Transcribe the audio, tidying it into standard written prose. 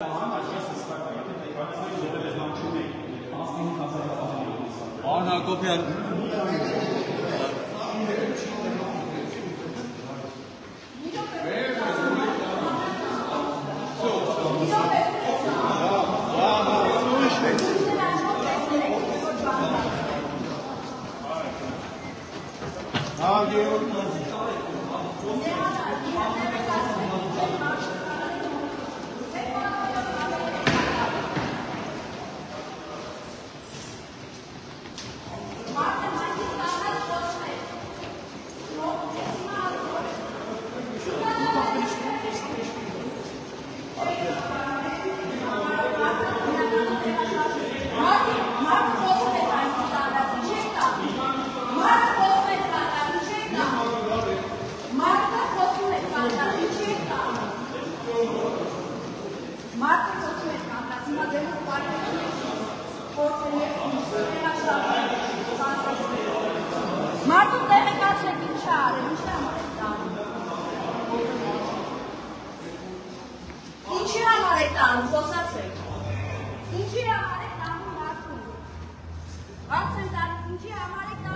Orna Kopyan. Ինչ է համարեք տանում մարդուն։ Արձ են տանում, ինչ է համարեք